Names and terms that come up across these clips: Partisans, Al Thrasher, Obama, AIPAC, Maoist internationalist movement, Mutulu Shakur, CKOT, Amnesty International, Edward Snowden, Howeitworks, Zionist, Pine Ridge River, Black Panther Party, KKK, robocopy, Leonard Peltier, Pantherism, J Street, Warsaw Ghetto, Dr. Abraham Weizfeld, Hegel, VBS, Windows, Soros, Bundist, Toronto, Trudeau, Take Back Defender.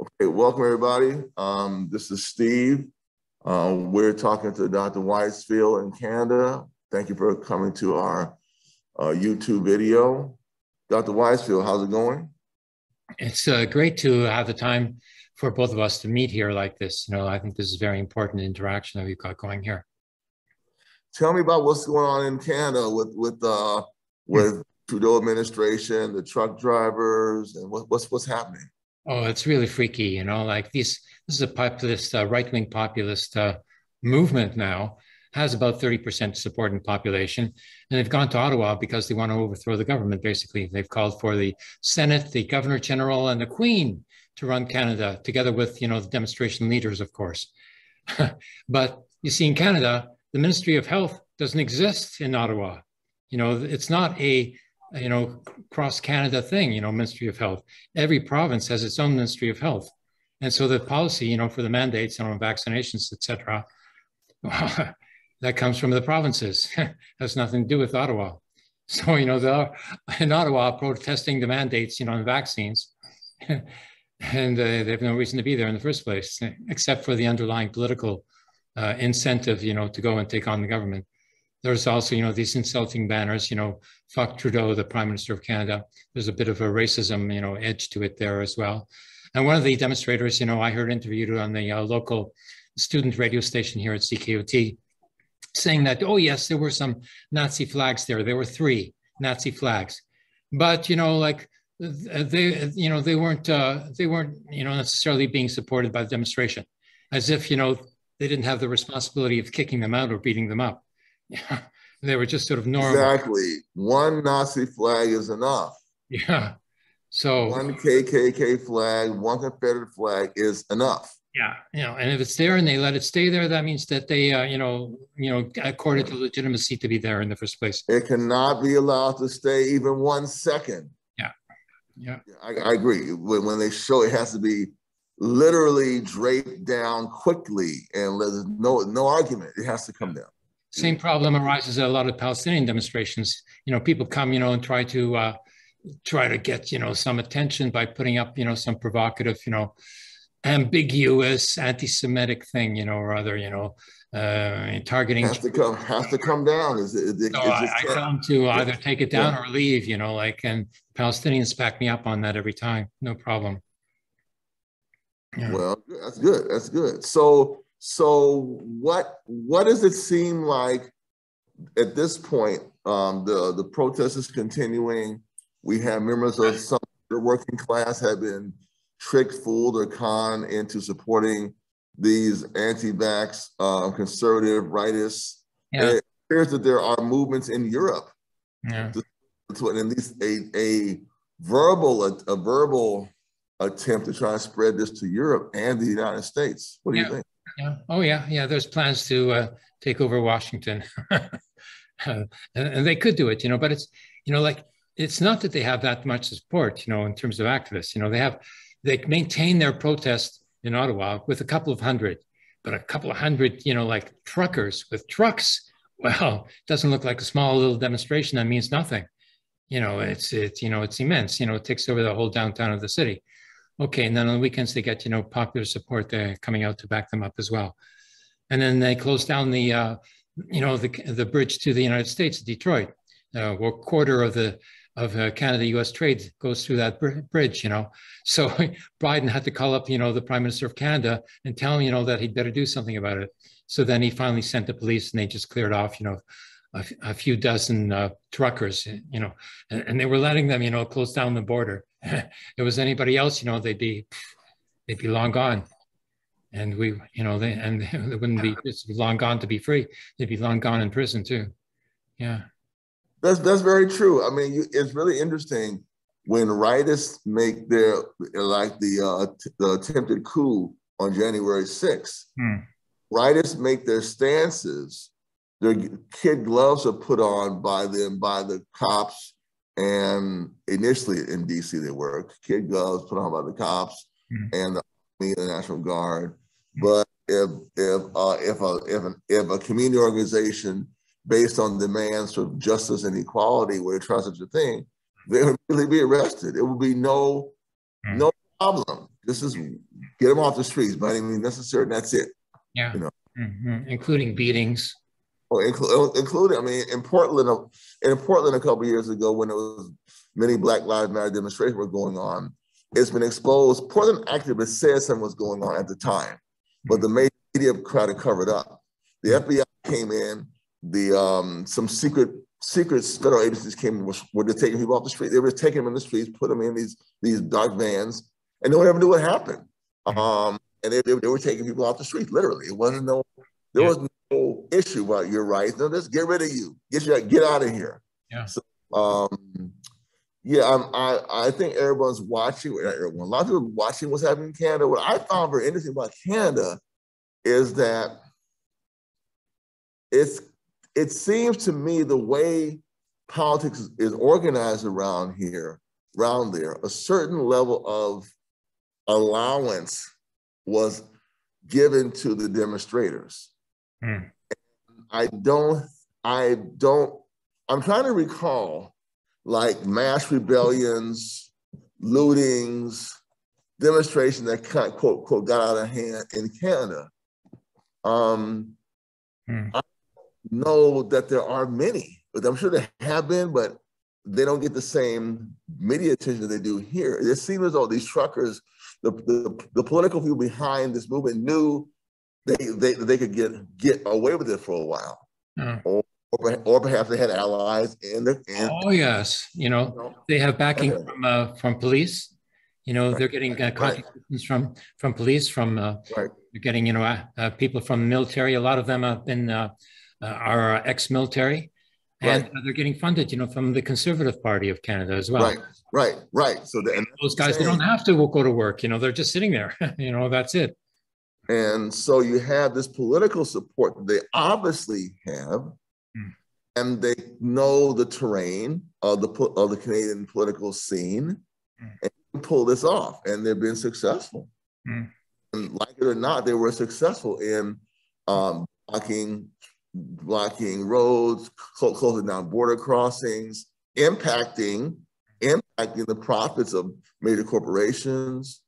Okay, welcome everybody. This is Steve. We're talking to Dr. Weizfeld in Canada. Thank you for coming to our YouTube video. Dr. Weizfeld, how's it going? It's great to have the time for both of us to meet here like this. You know, I think this is very important interaction that we've got going here. Tell me about what's going on in Canada with Trudeau administration, the truck drivers, and what's happening. Oh, it's really freaky, you know, like this is a populist, right-wing populist movement now, has about 30% support in population, and they've gone to Ottawa because they want to overthrow the government, basically. They've called for the Senate, the Governor General, and the Queen to run Canada, together with, you know, the demonstration leaders, of course. But you see, in Canada, the Ministry of Health doesn't exist in Ottawa. You know, it's not a cross Canada thing, you know, Ministry of Health. Every province has its own Ministry of Health. And so the policy, you know, for the mandates and vaccinations, et cetera, well, that comes from the provinces. Has nothing to do with Ottawa. So, you know, they're in Ottawa protesting the mandates, you know, on vaccines. And they have no reason to be there in the first place, except for the underlying political incentive, you know, to go and take on the government. There's also, you know, these insulting banners, you know, fuck Trudeau, the Prime Minister of Canada. There's a bit of a racism, you know, edge to it there as well. And one of the demonstrators, you know, I heard interviewed on the local student radio station here at CKOT, saying that, oh yes, there were some Nazi flags there. There were 3 Nazi flags, but, you know, like they weren't, you know, necessarily being supported by the demonstration, as if, you know, they didn't have the responsibility of kicking them out or beating them up. Yeah, they were just sort of normal. Exactly. One Nazi flag is enough. Yeah. So one KKK flag, one Confederate flag is enough. Yeah. You know, and if it's there and they let it stay there, that means that they, you know, accorded to legitimacy to be there in the first place. It cannot be allowed to stay even 1 second. Yeah. Yeah. I agree. When they show it has to be literally draped down quickly, and there's no argument. It has to come down. Same problem arises at a lot of Palestinian demonstrations. You know, people come, you know, and try to get, you know, some attention by putting up, you know, some provocative, you know, ambiguous anti-Semitic thing, you know, or other, you know, targeting. Has to come down. I come to either take it down or leave, you know, like, and Palestinians back me up on that every time. No problem. Yeah. Well, that's good. That's good. So what does it seem like at this point? The protest is continuing. We have members of some of the working class have been tricked, fooled, or conned into supporting these anti-vax, conservative rightists. Yeah. It appears that there are movements in Europe, and at least a verbal attempt to try and spread this to Europe and the United States. What do you think? Yeah. Oh, yeah. Yeah. There's plans to take over Washington. And they could do it, you know, but it's, you know, like, it's not that they have that much support, you know, in terms of activists. You know, they maintain their protest in Ottawa with a couple of hundred, but a couple of hundred, you know, like truckers with trucks. Well, it doesn't look like a small little demonstration. That means nothing. You know, it's immense. You know, it takes over the whole downtown of the city. Okay, and then on the weekends they get, you know, popular support there coming out to back them up as well. And then they close down the, you know, the bridge to the United States, Detroit. Well, quarter of Canada-U.S. trade goes through that bridge, you know. So Biden had to call up, you know, the Prime Minister of Canada and tell him, you know, that he'd better do something about it. So then he finally sent the police, and they just cleared off, you know, a few dozen truckers, you know, and they were letting them, you know, close down the border. If it was anybody else, you know, they'd be long gone, and we, you know, they wouldn't be just long gone to be free. They'd be long gone in prison too. Yeah, that's very true. I mean, it's really interesting when rightists make their like the attempted coup on January 6th. Rightists make their stances. Their kid gloves are put on by them by the cops. And initially in DC, they were kid gloves put on by the cops and the National Guard. But if a community organization based on demands for justice and equality were to try such a thing, they would really be arrested. It would be no problem. This is get them off the streets by any means necessary. That's it. Yeah. You know? Mm-hmm. Including beatings. Well, including, I mean, in Portland a couple of years ago, when it was many Black Lives Matter demonstrations were going on, it's been exposed. Portland activists said something was going on at the time, but the media crowd covered up. The FBI came in. The some secret federal agencies came and were just taking people off the street. They were just taking them in the streets, put them in these dark vans, and no one ever knew what happened. And they were taking people off the streets, literally. It wasn't there was no issue about your rights. No, just get rid of you. Get out of here. Yeah. So, I think everyone's watching. A lot of people are watching what's happening in Canada. What I found very interesting about Canada is that it seems to me the way politics is organized around there, a certain level of allowance was given to the demonstrators. Mm. I'm trying to recall like mass rebellions, lootings, demonstrations that kind of, quote, got out of hand in Canada. I know that there are many, but I'm sure there have been, but they don't get the same media attention that they do here. It seems as though these truckers, the political people behind this movement knew they could get away with it for a while. Mm. Or perhaps they had allies in the end. Oh, yes. They have backing from police. They're getting contributions from police, they're getting, people from the military. A lot of them have been are ex-military. And they're getting funded, from the Conservative Party of Canada as well. Right. So those guys, they don't have to go to work. They're just sitting there. That's it. And so you have this political support that they obviously have, and they know the terrain of the Canadian political scene, and pull this off. And they've been successful. Mm. And like it or not, they were successful in blocking roads, closing down border crossings, impacting the profits of major corporations.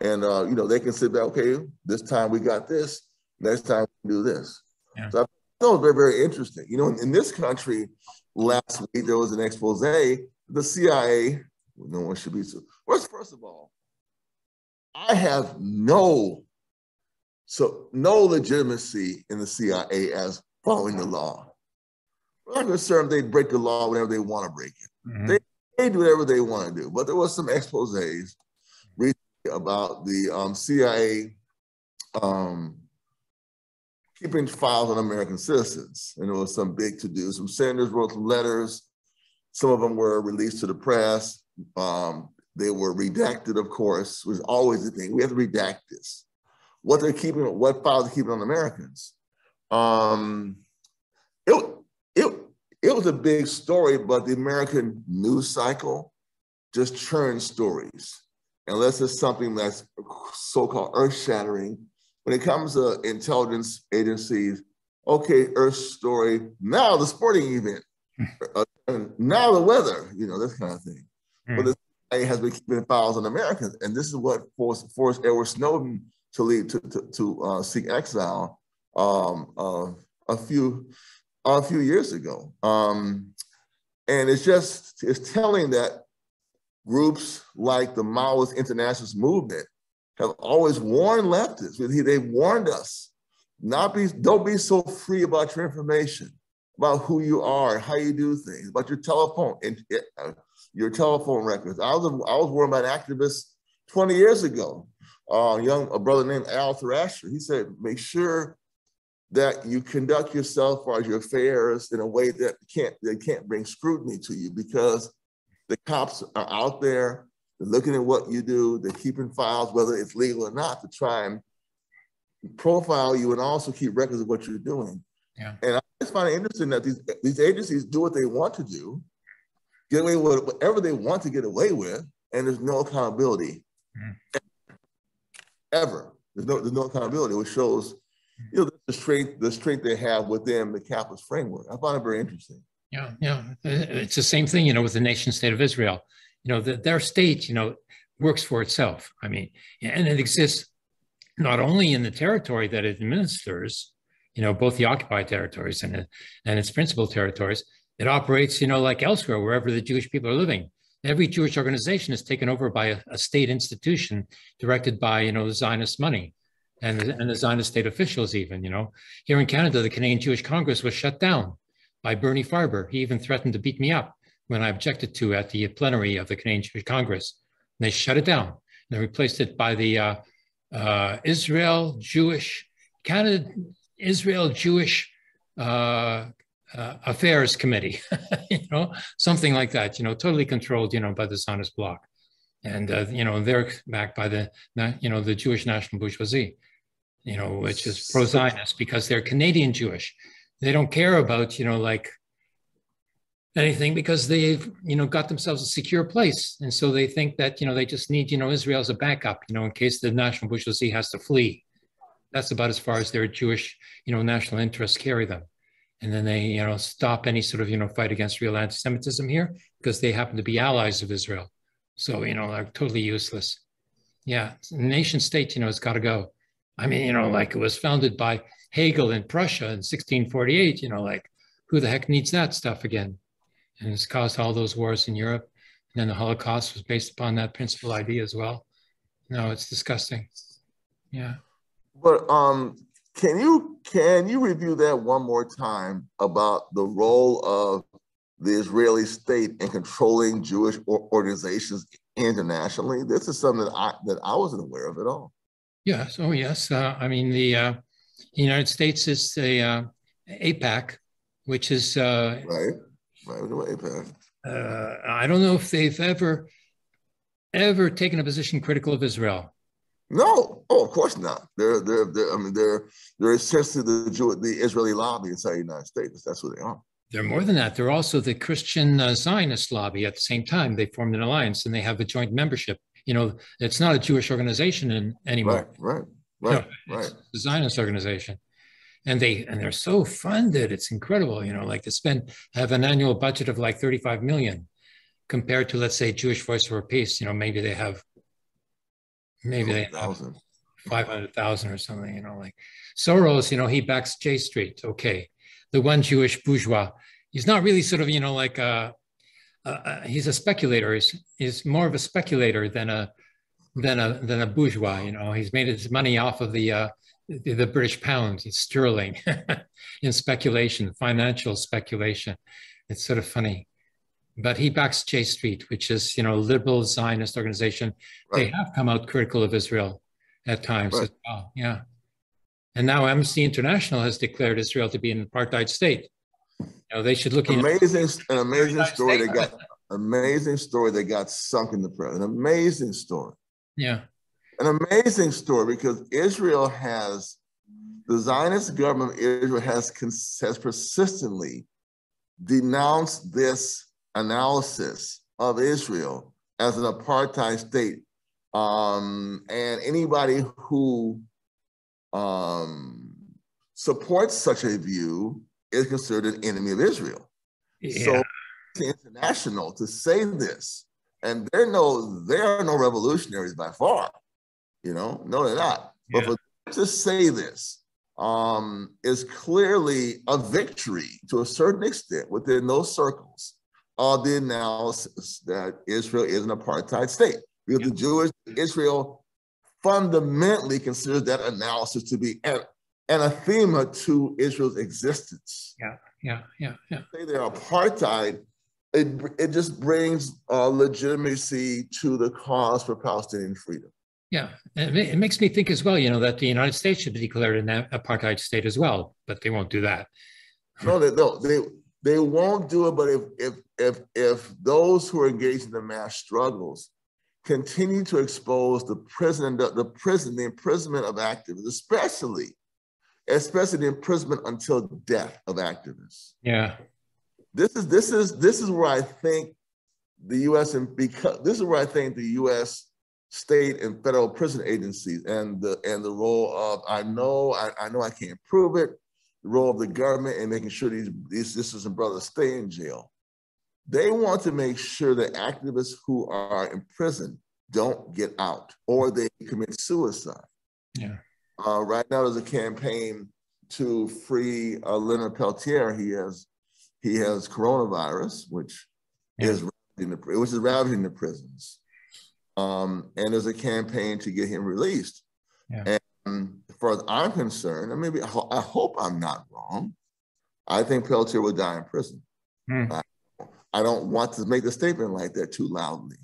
And, they can sit back, okay, this time we got this, next time we do this. Yeah. So I thought it was very, very interesting. In this country, last week there was an expose, the CIA, no one should be. First of all, I have no legitimacy in the CIA as following the law. We're not concerned they break the law whenever they want to break it. Mm-hmm. They do whatever they want to do. But there was some exposés recently about the CIA keeping files on American citizens. And there was some big to-do. Some senators wrote some letters. Some of them were released to the press. They were redacted, of course, was always the thing. We have to redact this. What files they're keeping on Americans. It was a big story, but the American news cycle just churns stories. Unless it's something that's so-called earth-shattering, when it comes to intelligence agencies, okay, earth story, now the sporting event, now the weather, this kind of thing. Mm. But the CIA has been keeping files on Americans, and this is what forced Edward Snowden to leave to seek exile a few years ago, and it's telling that groups like the Maoist internationalist movement have always warned leftists. They've warned us don't be so free about your information, about who you are, how you do things, about your telephone and your telephone records. I was warned by an activist 20 years ago. A brother named Al Thrasher, he said, make sure that you conduct yourself or your affairs in a way that can't bring scrutiny to you, because the cops are out there, they're looking at what you do, they're keeping files, whether it's legal or not, to try and profile you and also keep records of what you're doing. Yeah. And I just find it interesting that these agencies do what they want to do, get away with whatever they want to get away with, and there's no accountability. Mm. Ever. There's no accountability, which shows, the strength they have within the capitalist framework. I find it very interesting. Yeah. It's the same thing, with the nation state of Israel. Their state, works for itself. I mean, and it exists not only in the territory that it administers, you know, both the occupied territories and its principal territories. It operates, you know, like elsewhere, wherever the Jewish people are living. Every Jewish organization is taken over by a state institution directed by, you know, the Zionist money and the Zionist state officials even, you know. Here in Canada, the Canadian Jewish Congress was shut down by Bernie Farber. He even threatened to beat me up when I objected to at the plenary of the Canadian Jewish Congress. And they shut it down. And they replaced it by the Israel Jewish Affairs Committee, you know, something like that, you know, totally controlled, you know, by the Zionist bloc. And, you know, they're backed by the, you know, the Jewish national bourgeoisie, you know, which is pro-Zionist because they're Canadian Jewish. They don't care about, you know, like anything because they've, you know, got themselves a secure place. And so they think that, you know, they just need, you know, Israel as a backup, you know, in case the national bourgeoisie has to flee. That's about as far as their Jewish, you know, national interests carry them. And then they, you know, stop any sort of, you know, fight against real anti-Semitism here because they happen to be allies of Israel. So, you know, they're totally useless. Yeah, nation state, you know, it's got to go. I mean, you know, like it was founded by Hegel in Prussia in 1648, you know, like who the heck needs that stuff again? And it's caused all those wars in Europe. And then the Holocaust was based upon that principal idea as well. No, it's disgusting. Yeah. But, Can you review that one more time about the role of the Israeli state in controlling Jewish organizations internationally? This is something that I wasn't aware of at all. Yes. Oh, yes. I mean, the United States is the AIPAC, which is right. Right. AIPAC. I don't know if they've ever taken a position critical of Israel. No, oh, of course not. They're essentially the Israeli lobby inside the United States. That's what they are. They're more than that. They're also the Christian Zionist lobby. At the same time, they formed an alliance and they have a joint membership. You know, it's not a Jewish organization anymore. Right. It's a Zionist organization, and they're so funded. It's incredible. You know, like they have an annual budget of like $35 million, compared to, let's say, Jewish Voice for Peace. You know, maybe they have. Maybe they have 500,000 or something, you know, like Soros, you know, he backs J Street. Okay. The one Jewish bourgeois, he's not really sort of, you know, like he's a speculator. He's more of a speculator than a bourgeois, you know. He's made his money off of the British pound, it's sterling, in speculation, financial speculation. It's sort of funny. But he backs J Street, which is, you know, liberal Zionist organization. Right. They have come out critical of Israel at times as well. Yeah. And now Amnesty International has declared Israel to be an apartheid state. You know, they should look at an amazing story that got sunk in the press. An amazing story. Yeah. An amazing story because Israel has, the Zionist government of Israel has persistently denounced this analysis of Israel as an apartheid state, and anybody who supports such a view is considered an enemy of Israel. Yeah. So it's international to say this, and there are no revolutionaries by far, you know, no they're not. Yeah. But for them to say this is clearly a victory to a certain extent within those circles. All the analysis that Israel is an apartheid state. Because the Jewish Israel fundamentally considers that analysis to be anathema to Israel's existence. Yeah. Say they're apartheid, it just brings legitimacy to the cause for Palestinian freedom. Yeah, it makes me think as well, you know, that the United States should be declared an apartheid state as well, but they won't do that. No, they don't. They won't do it, but if those who are engaged in the mass struggles continue to expose the imprisonment of activists, especially the imprisonment until death of activists. Yeah. This is where I think the U.S. State and federal prison agencies and the role of I know I can't prove it. The role of the government in making sure these sisters and brothers stay in jail. They want to make sure that activists who are in prison don't get out, or they commit suicide. Yeah. Right now there's a campaign to free Leonard Peltier. He has coronavirus, which is ravaging the prisons. And there's a campaign to get him released. Yeah. And as far as I'm concerned, I hope I'm not wrong. I think Peltier will die in prison. Mm. I don't want to make the statement like that too loudly,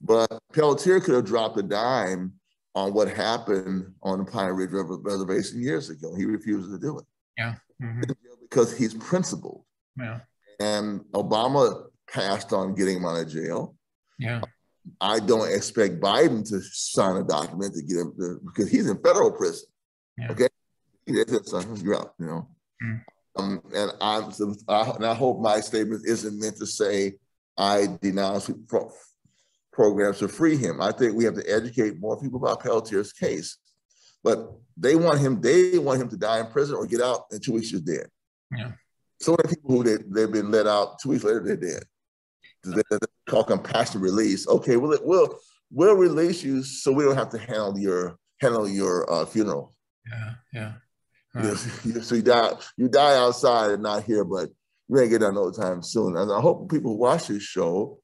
but Peltier could have dropped a dime on what happened on the Pine Ridge River reservation years ago. He refused to do it. Yeah. Mm-hmm. Because he's principled. Yeah. And Obama passed on getting him out of jail. Yeah. I don't expect Biden to sign a document to get him to, because he's in federal prison. Yeah. Okay, that's son, you're out. You know, and I hope my statement isn't meant to say I denounce programs to free him. I think we have to educate more people about Peltier's case, but they want him to die in prison or get out, and 2 weeks you're dead. Yeah. So many people who they've been let out 2 weeks later they're dead. They call compassionate release. Okay, we'll release you so we don't have to handle your funeral. Yeah, yeah. Huh. So you die outside and not here, but we ain't get done no time soon. And I hope people who watch this show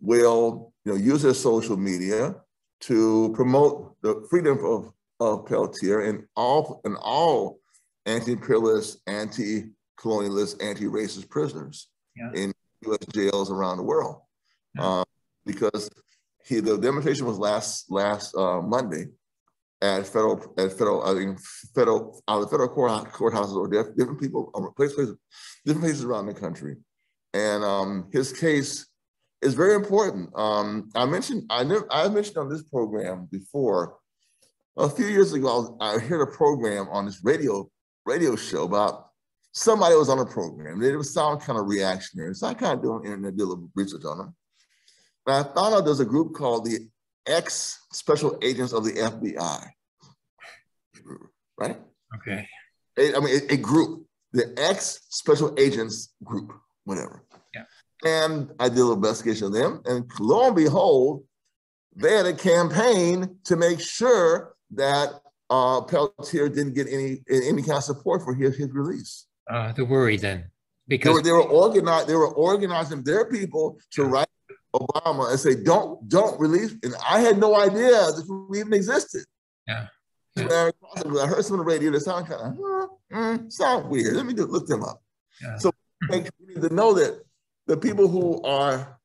will use their social media to promote the freedom of Peltier and all anti-imperialist, anti-colonialist, anti-racist prisoners. Yeah. In U.S. jails around the world, because the demonstration was last Monday at federal courthouses or different people, different places around the country, and his case is very important. I mentioned on this program before, a few years ago. I heard a program on this radio show about. Somebody was on a program. It would sound kind of reactionary. So I kind of do an internet deal of research on them. But I found out there's a group called the ex-special agents of the FBI. Right? Okay. A group. The ex-special agents group, whatever. Yeah. And I did a little investigation of them. And lo and behold, they had a campaign to make sure that Peltier didn't get any kind of support for his release. The worry then, because they were organizing their people to write Obama and say, don't release. And I had no idea this even existed. Yeah. I heard some on the radio that sound kind of sound weird. Let me just look them up. Yeah. So we need to know that the people who are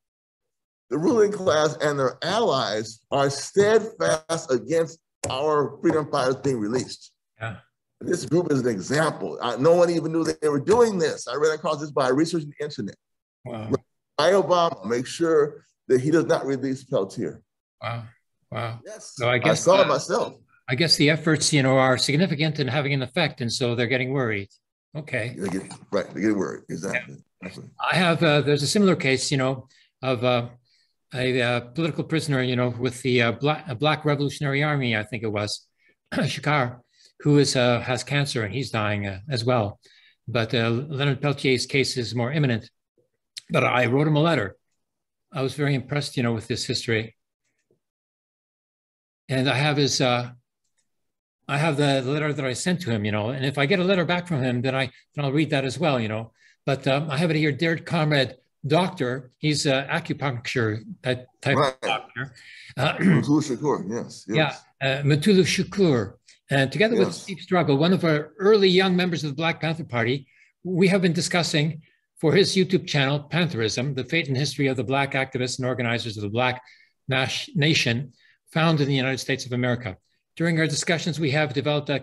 the ruling class and their allies are steadfast against our freedom fighters being released. Yeah. This group is an example. No one even knew they were doing this. I ran across this by researching the internet. Wow. By Obama, make sure that he does not release Peltier. Wow, wow. Yes, so I saw it myself. I guess the efforts, are significant and having an effect, and so they're getting worried. Okay. They're getting worried, exactly. Yeah. I have, there's a similar case, of a political prisoner, with the Black Revolutionary Army, I think it was, Shakur, who has cancer and he's dying as well. But Leonard Peltier's case is more imminent. But I wrote him a letter. I was very impressed, with this history. And I have his, I have the letter that I sent to him, And if I get a letter back from him, then I'll read that as well, But I have it here, dear comrade. Doctor, he's an acupuncture type right. Of doctor. Mutulu Shakur, yes. Yeah, Mutulu Shakur. And together with Steve Struggle, one of our early young members of the Black Panther Party, we have been discussing for his YouTube channel, Pantherism, the fate and history of the Black activists and organizers of the Black nation founded in the United States of America. During our discussions, we have developed a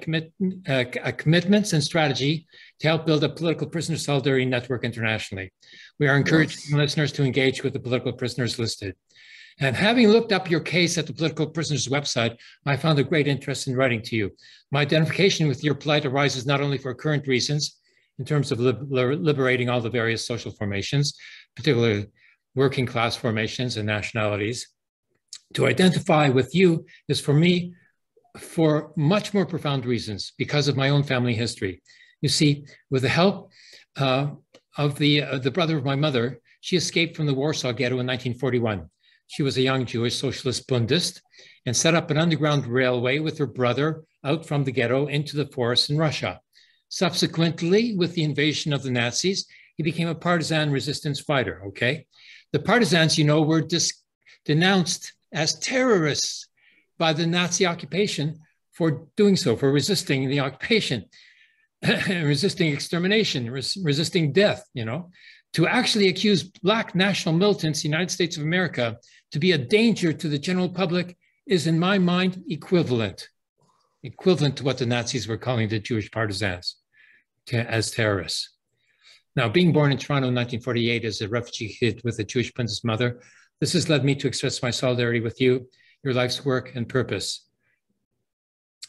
commitments and strategy to help build a political prisoner solidarity network internationally. We are encouraging listeners to engage with the political prisoners listed. And having looked up your case at the political prisoners website, I found a great interest in writing to you. My identification with your plight arises not only for current reasons, in terms of liberating all the various social formations, particularly working class formations and nationalities. To identify with you is for me, for much more profound reasons, because of my own family history. You see, with the help of the brother of my mother, she escaped from the Warsaw Ghetto in 1941. She was a young Jewish socialist Bundist and set up an underground railway with her brother out from the ghetto into the forest in Russia. Subsequently, with the invasion of the Nazis, he became a partisan resistance fighter, okay? The Partisans, you know, were denounced as terrorists by the Nazi occupation for doing so, for resisting the occupation, resisting extermination, resisting death, you know? To actually accuse Black national militants in the United States of America to be a danger to the general public is, in my mind, equivalent to what the Nazis were calling the Jewish partisans as terrorists. Now, being born in Toronto in 1948 as a refugee kid with a Jewish princess mother, this has led me to express my solidarity with you, your life's work and purpose.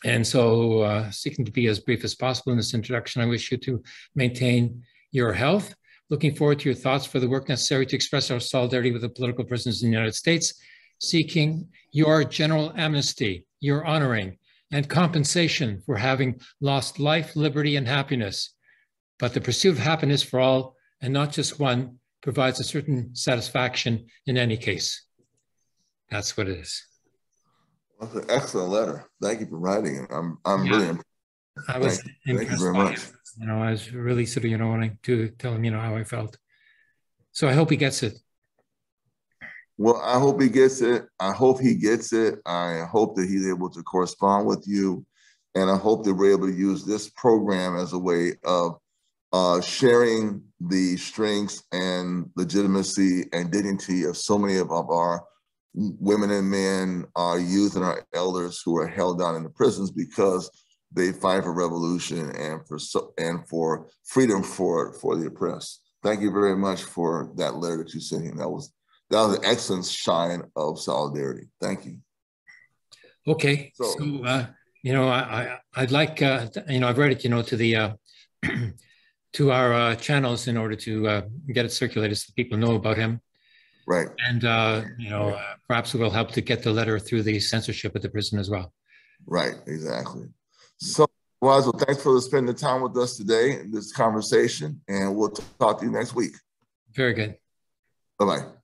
And so, seeking to be as brief as possible in this introduction, I wish you to maintain your health. Looking forward to your thoughts for the work necessary to express our solidarity with the political prisoners in the United States, seeking your general amnesty, your honoring, and compensation for having lost life, liberty, and happiness. But the pursuit of happiness for all, and not just one, provides a certain satisfaction in any case. That's what it is. That's an excellent letter. Thank you for writing it. I'm really impressed. I was impressed by it. You know, I was really sort of, you know, wanting to tell him, you know, how I felt. So I hope he gets it. Well, I hope he gets it. I hope he gets it. I hope that he's able to correspond with you. And I hope that we're able to use this program as a way of sharing the strengths and legitimacy and dignity of so many of our women and men, our youth and our elders who are held down in the prisons because they fight for revolution and for freedom for the oppressed. Thank you very much for that letter that you sent him. That was an excellent shine of solidarity. Thank you. Okay, so you know, I'd like you know, I've read it, you know, to the to our channels in order to get it circulated so people know about him. Right. And you know, perhaps it will help to get the letter through the censorship at the prison as well. Right. Exactly. So, Wazel, thanks for spending time with us today in this conversation, and we'll talk to you next week. Very good. Bye-bye.